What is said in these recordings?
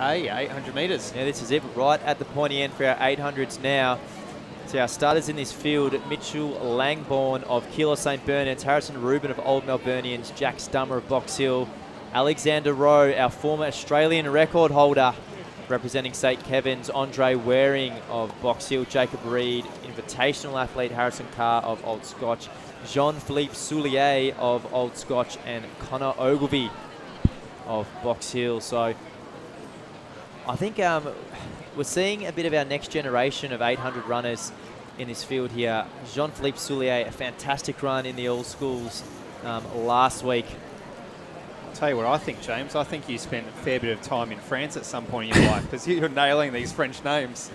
Hey, 800 metres. Yeah, this is it. Right at the pointy end for our 800s now. So our starters in this field, Mitchell Langbourne of Kilo St. Bernard's, Harrison Rubin of Old Melburnians, Jack Stummer of Box Hill, Alexander Rowe, our former Australian record holder, representing St. Kevin's, Andre Waring of Box Hill, Jacob Reed, Invitational athlete Harrison Carr of Old Scotch, Jean Philippe Soulier of Old Scotch, and Connor Ogilvie of Box Hill. So I think we're seeing a bit of our next generation of 800 runners in this field here. Jean-Philippe Soulier, a fantastic run in the All Schools last week. I'll tell you what I think, James. I think you spent a fair bit of time in France at some point in your life, because you're nailing these French names.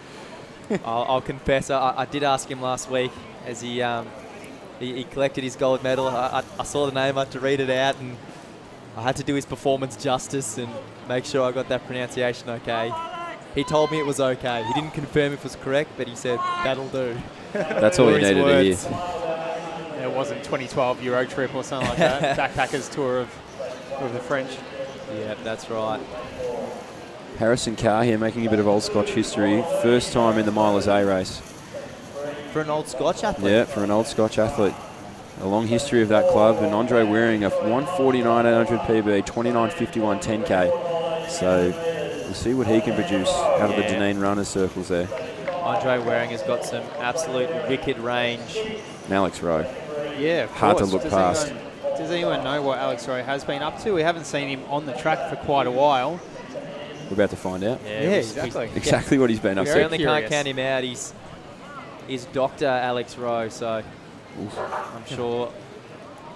I'll confess, I did ask him last week as he collected his gold medal. I saw the name, I had to read it out, and I had to do his performance justice and make sure I got that pronunciation okay. He told me it was okay. He didn't confirm if it was correct, but he said, that'll do. That's all you needed to hear. It wasn't 2012 Euro trip or something like that. Backpackers tour of the French. Yeah, that's right. Harrison Carr here making a bit of Old Scotch history. First time in the Milers A race. For an Old Scotch athlete? Yeah, for an Old Scotch athlete. A long history of that club. And Andre Waring, a 149.800 PB, 29.51 10K. So we'll see what he can produce out of the Dunedin runner circles there. Andre Waring has got some absolute wicked range. And Alex Rowe. Yeah, of hard course. To look past. Does anyone know what Alex Rowe has been up to? We haven't seen him on the track for quite a while. We're about to find out. Yeah, exactly. Exactly what he's been up to. We only can't count him out. He's Dr. Alex Rowe, so oof. I'm sure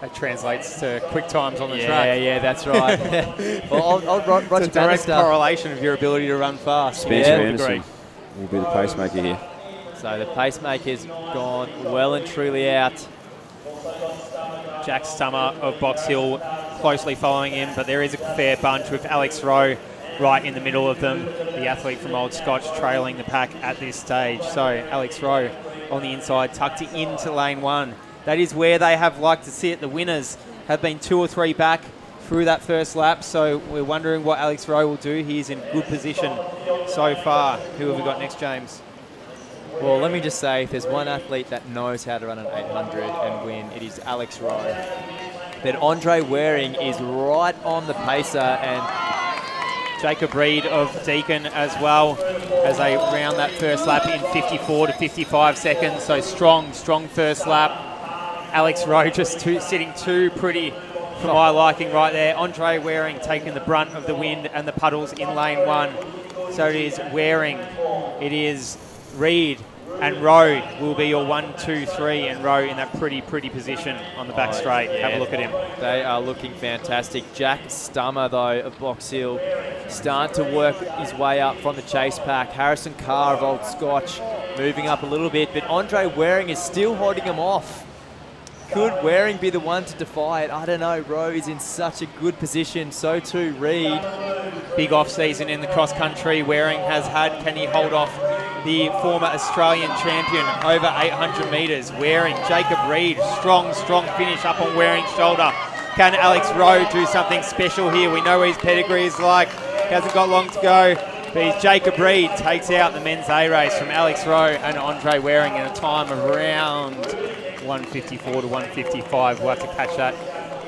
that translates to quick times on the track. Yeah, that's right. Well, Roger, it's a direct correlation of your ability to run fast. Spencer Anderson will be the pacemaker here. So the pacemaker's gone well and truly out. Jack Stummer of Box Hill closely following him, but there is a fair bunch with Alex Rowe right in the middle of them. The athlete from Old Scotch trailing the pack at this stage. So Alex Rowe on the inside, tucked into lane one. That is where they have liked to see it. The winners have been two or three back through that first lap, so we're wondering what Alex Rowe will do. He is in good position so far. Who have we got next, James? Well, let me just say, if there's one athlete that knows how to run an 800 and win, it is Alex Rowe. But Andre Waring is right on the pacer, and Jacob Reed of Deakin as well, as they round that first lap in 54 to 55 seconds. So strong first lap. Alex Rowe just sitting too pretty for my liking right there. Andre Waring taking the brunt of the wind and the puddles in lane one. So it is Waring, it is Reed, and Rowe will be your 1, 2, 3, and Rowe in that pretty position on the back straight. Yeah. Have a look at him. They are looking fantastic. Jack Stummer, though, of Box Hill, start to work his way up from the chase pack. Harrison Carr of Old Scotch moving up a little bit, but Andre Waring is still holding him off. Could Waring be the one to defy it? I don't know. Rowe is in such a good position. So too Reed. Big off-season in the cross-country Waring has had. Can he hold off the former Australian champion over 800 metres? Waring, Jacob Reed, strong finish up on Waring's shoulder. Can Alex Rowe do something special here? We know what his pedigree is like. He hasn't got long to go. But Jacob Reed takes out the men's A race from Alex Rowe and Andre Waring in a time of round 154 to 155. We'll have to catch that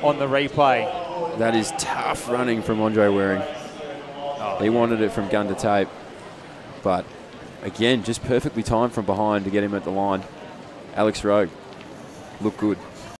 on the replay. That is tough running from Andre Waring. Oh. He wanted it from gun to tape, but again, just perfectly timed from behind to get him at the line. Alex Rowe looked good.